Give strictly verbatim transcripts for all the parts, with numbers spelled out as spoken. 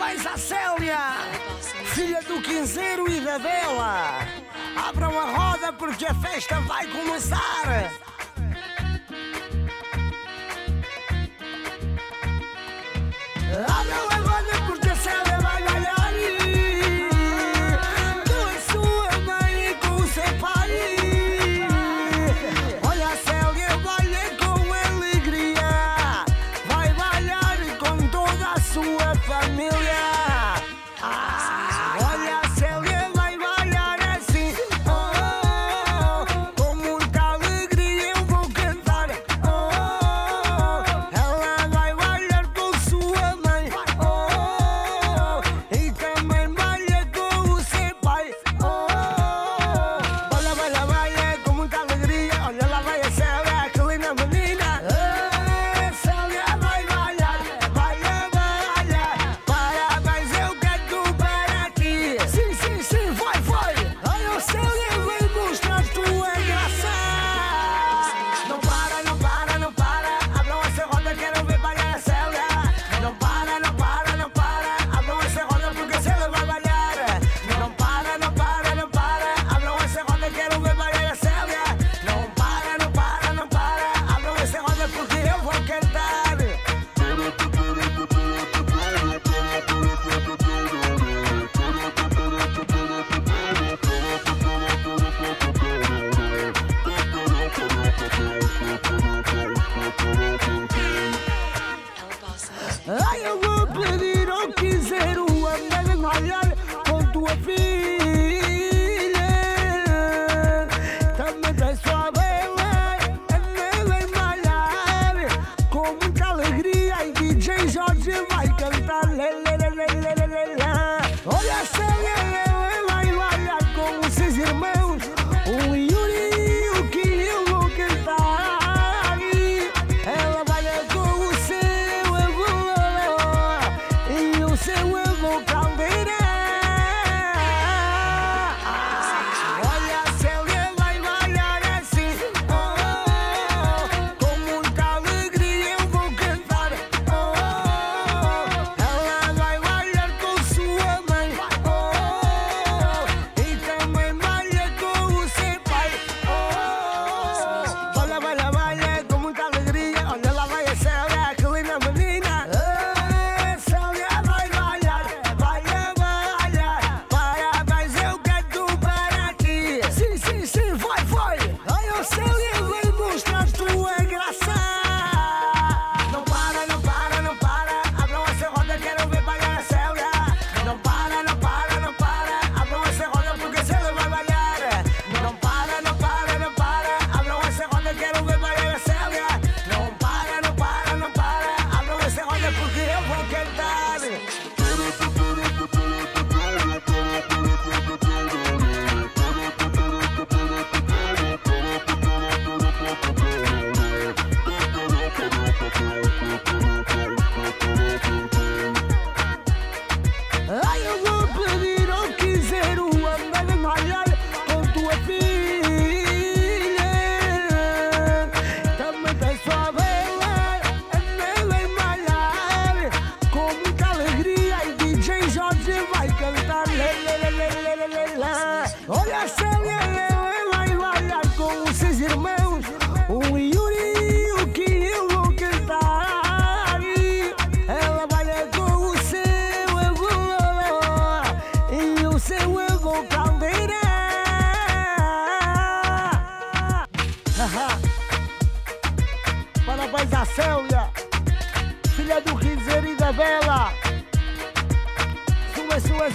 parabéns à Célia, filha do quinzeiro e da Bela. Abram a roda porque a festa vai começar. Abram a roda porque a Célia vai ganhar. Com a sua mãe e com o seu pai. Olha a Célia, baile com alegria. Vai bailar com toda a sua família.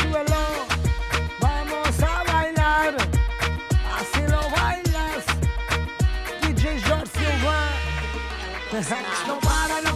Vamos a bailar, así lo bailas, D J Jorge Silva. No para, no para.